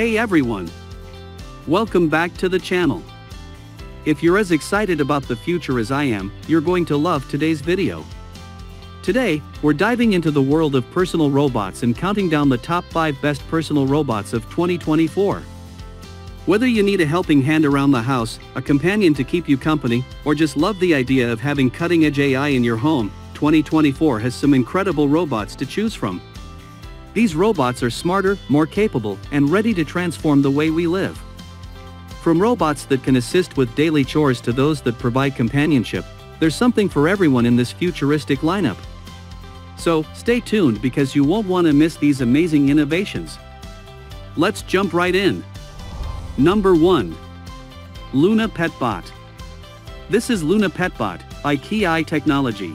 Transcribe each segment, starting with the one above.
Hey everyone! Welcome back to the channel. If you're as excited about the future as I am, you're going to love today's video. Today, we're diving into the world of personal robots and counting down the top 5 best personal robots of 2024. Whether you need a helping hand around the house, a companion to keep you company, or just love the idea of having cutting-edge AI in your home, 2024 has some incredible robots to choose from. These robots are smarter, more capable, and ready to transform the way we live. From robots that can assist with daily chores to those that provide companionship, there's something for everyone in this futuristic lineup. So, stay tuned because you won't want to miss these amazing innovations. Let's jump right in. Number 1. Loona Petbot. This is Loona Petbot, by Ki-Eye Technology.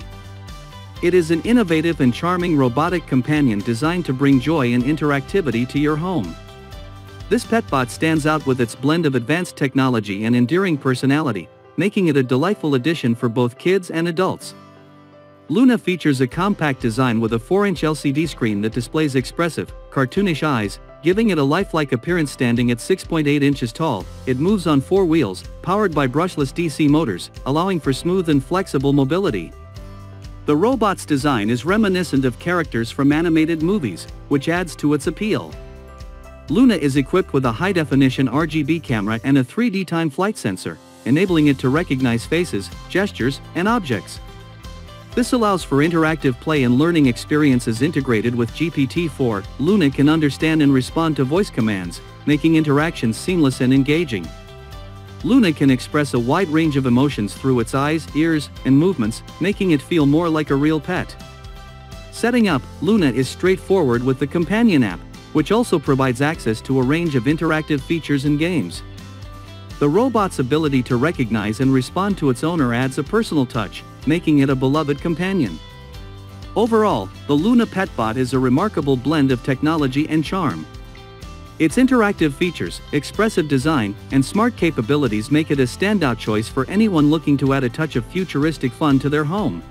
It is an innovative and charming robotic companion designed to bring joy and interactivity to your home. This Petbot stands out with its blend of advanced technology and endearing personality, making it a delightful addition for both kids and adults. Loona features a compact design with a 4-inch LCD screen that displays expressive, cartoonish eyes, giving it a lifelike appearance. Standing at 6.8 inches tall, it moves on 4 wheels, powered by brushless DC motors, allowing for smooth and flexible mobility. The robot's design is reminiscent of characters from animated movies, which adds to its appeal. Loona is equipped with a high-definition RGB camera and a 3D time flight sensor, enabling it to recognize faces, gestures, and objects. This allows for interactive play and learning experiences. Integrated with GPT-4, Loona can understand and respond to voice commands, making interactions seamless and engaging. Loona can express a wide range of emotions through its eyes, ears, and movements, making it feel more like a real pet. Setting up, Loona is straightforward with the companion app, which also provides access to a range of interactive features and games. The robot's ability to recognize and respond to its owner adds a personal touch, making it a beloved companion. Overall, the Loona Petbot is a remarkable blend of technology and charm. Its interactive features, expressive design, and smart capabilities make it a standout choice for anyone looking to add a touch of futuristic fun to their home.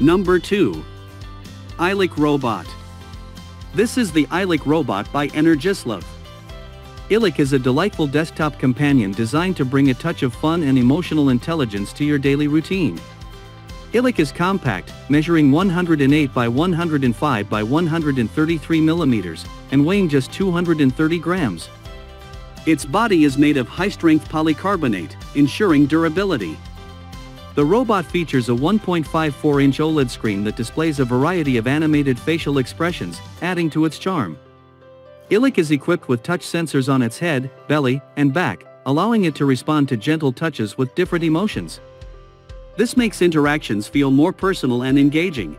Number 2. Eilik Robot. This is the Eilik Robot by Energislav. Eilik is a delightful desktop companion designed to bring a touch of fun and emotional intelligence to your daily routine. Eilik is compact, measuring 108 by 105 by 133 millimeters, and weighing just 230 grams. Its body is made of high-strength polycarbonate, ensuring durability. The robot features a 1.54-inch OLED screen that displays a variety of animated facial expressions, adding to its charm. Eilik is equipped with touch sensors on its head, belly, and back, allowing it to respond to gentle touches with different emotions. This makes interactions feel more personal and engaging.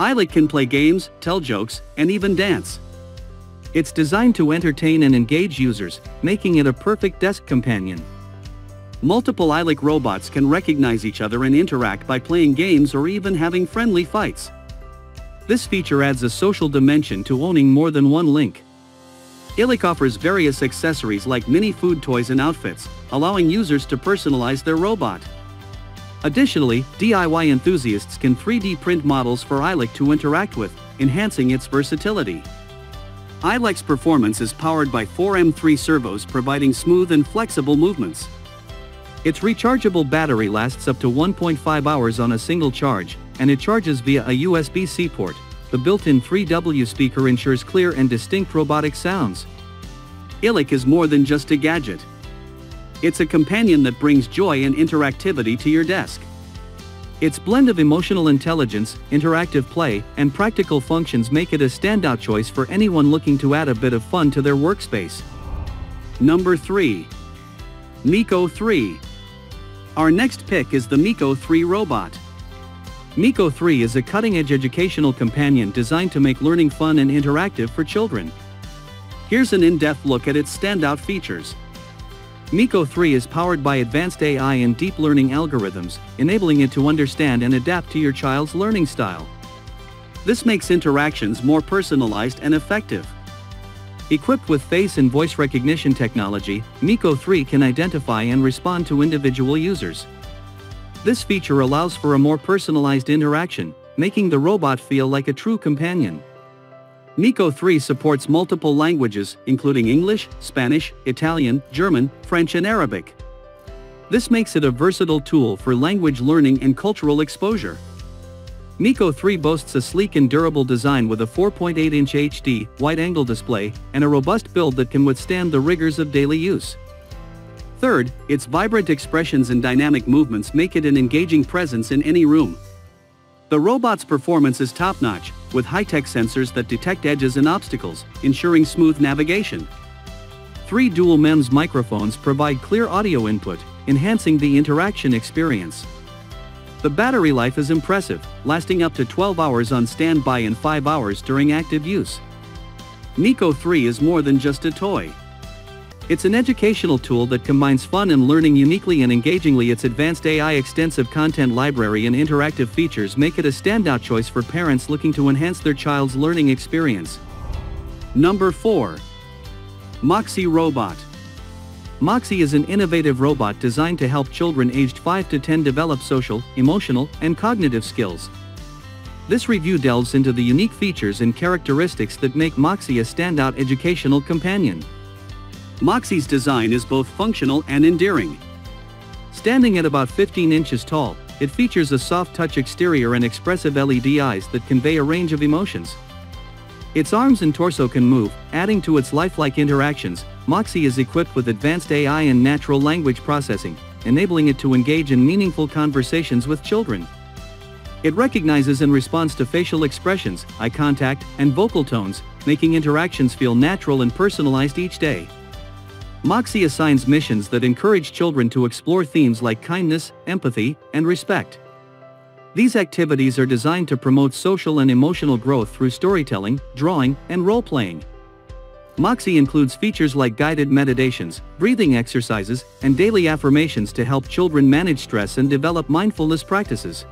Eilik can play games, tell jokes, and even dance. It's designed to entertain and engage users, making it a perfect desk companion. Multiple Eilik robots can recognize each other and interact by playing games or even having friendly fights. This feature adds a social dimension to owning more than one Link. Eilik offers various accessories like mini food toys and outfits, allowing users to personalize their robot. Additionally, DIY enthusiasts can 3D print models for Eilik to interact with, enhancing its versatility. Eilik's performance is powered by 4M3 servos, providing smooth and flexible movements. Its rechargeable battery lasts up to 1.5 hours on a single charge, and it charges via a USB-C port. The built-in 3W speaker ensures clear and distinct robotic sounds. Eilik is more than just a gadget. It's a companion that brings joy and interactivity to your desk. Its blend of emotional intelligence, interactive play, and practical functions make it a standout choice for anyone looking to add a bit of fun to their workspace. Number 3. Miko 3. Our next pick is the Miko 3 robot. Miko 3 is a cutting-edge educational companion designed to make learning fun and interactive for children. Here's an in-depth look at its standout features. Miko 3 is powered by advanced AI and deep learning algorithms, enabling it to understand and adapt to your child's learning style. This makes interactions more personalized and effective. Equipped with face and voice recognition technology, Miko 3 can identify and respond to individual users. This feature allows for a more personalized interaction, making the robot feel like a true companion. Miko 3 supports multiple languages, including English, Spanish, Italian, German, French and Arabic. This makes it a versatile tool for language learning and cultural exposure. Miko 3 boasts a sleek and durable design with a 4.8-inch HD wide-angle display and a robust build that can withstand the rigors of daily use. Third, its vibrant expressions and dynamic movements make it an engaging presence in any room. The robot's performance is top-notch, with high-tech sensors that detect edges and obstacles, ensuring smooth navigation. Three dual MEMS microphones provide clear audio input, enhancing the interaction experience. The battery life is impressive, lasting up to 12 hours on standby and 5 hours during active use. Miko 3 is more than just a toy. It's an educational tool that combines fun and learning uniquely and engagingly. Its advanced AI, extensive content library and interactive features make it a standout choice for parents looking to enhance their child's learning experience. Number 4. Moxie Robot. Moxie is an innovative robot designed to help children aged 5 to 10 develop social, emotional, and cognitive skills. This review delves into the unique features and characteristics that make Moxie a standout educational companion. Moxie's design is both functional and endearing. Standing at about 15 inches tall, it features a soft-touch exterior and expressive LED eyes that convey a range of emotions. Its arms and torso can move, adding to its lifelike interactions. Moxie is equipped with advanced AI and natural language processing, enabling it to engage in meaningful conversations with children. It recognizes and responds to facial expressions, eye contact, and vocal tones, making interactions feel natural and personalized each day. Moxie assigns missions that encourage children to explore themes like kindness, empathy, and respect. These activities are designed to promote social and emotional growth through storytelling, drawing, and role-playing. Moxie includes features like guided meditations, breathing exercises, and daily affirmations to help children manage stress and develop mindfulness practices.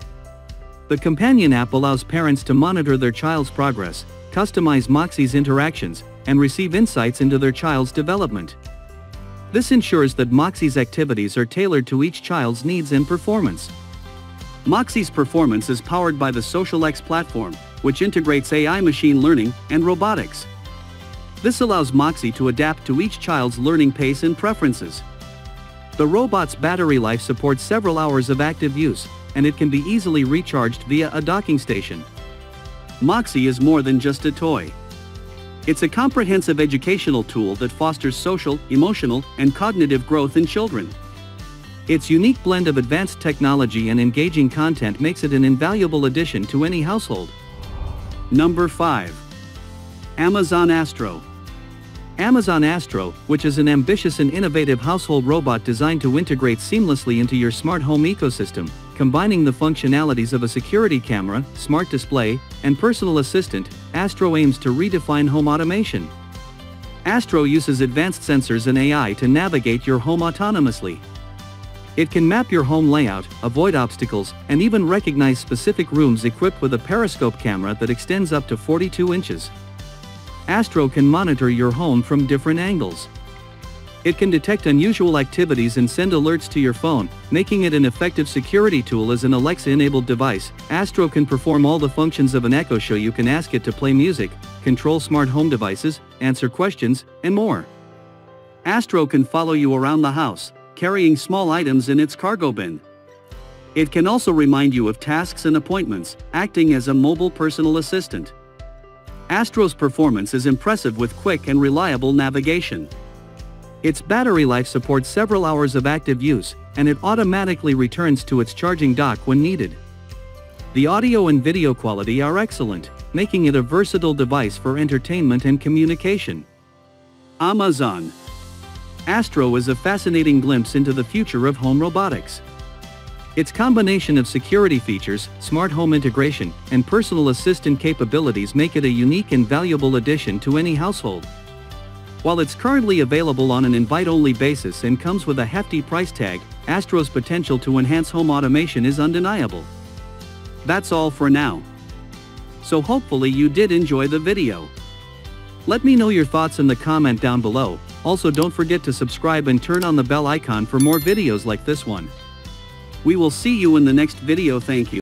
The companion app allows parents to monitor their child's progress, customize Moxie's interactions, and receive insights into their child's development. This ensures that Moxie's activities are tailored to each child's needs and performance. Moxie's performance is powered by the SocialX platform, which integrates AI, machine learning, and robotics. This allows Moxie to adapt to each child's learning pace and preferences. The robot's battery life supports several hours of active use, and it can be easily recharged via a docking station. Moxie is more than just a toy. It's a comprehensive educational tool that fosters social, emotional, and cognitive growth in children. Its unique blend of advanced technology and engaging content makes it an invaluable addition to any household. Number 5. Amazon Astro. Amazon Astro, which is an ambitious and innovative household robot designed to integrate seamlessly into your smart home ecosystem, combining the functionalities of a security camera, smart display, and personal assistant. Astro aims to redefine home automation. Astro uses advanced sensors and AI to navigate your home autonomously. It can map your home layout, avoid obstacles, and even recognize specific rooms. Equipped with a periscope camera that extends up to 42 inches. Astro can monitor your home from different angles. It can detect unusual activities and send alerts to your phone, making it an effective security tool as an Alexa-enabled device. Astro can perform all the functions of an Echo Show. You can ask it to play music, control smart home devices, answer questions, and more. Astro can follow you around the house, carrying small items in its cargo bin. It can also remind you of tasks and appointments, acting as a mobile personal assistant. Astro's performance is impressive with quick and reliable navigation. Its battery life supports several hours of active use, and it automatically returns to its charging dock when needed. The audio and video quality are excellent, making it a versatile device for entertainment and communication. Amazon Astro is a fascinating glimpse into the future of home robotics. Its combination of security features, smart home integration, and personal assistant capabilities make it a unique and valuable addition to any household. While it's currently available on an invite-only basis and comes with a hefty price tag, Astro's potential to enhance home automation is undeniable. That's all for now. So hopefully you did enjoy the video. Let me know your thoughts in the comment down below. Also, don't forget to subscribe and turn on the bell icon for more videos like this one. We will see you in the next video. Thank you.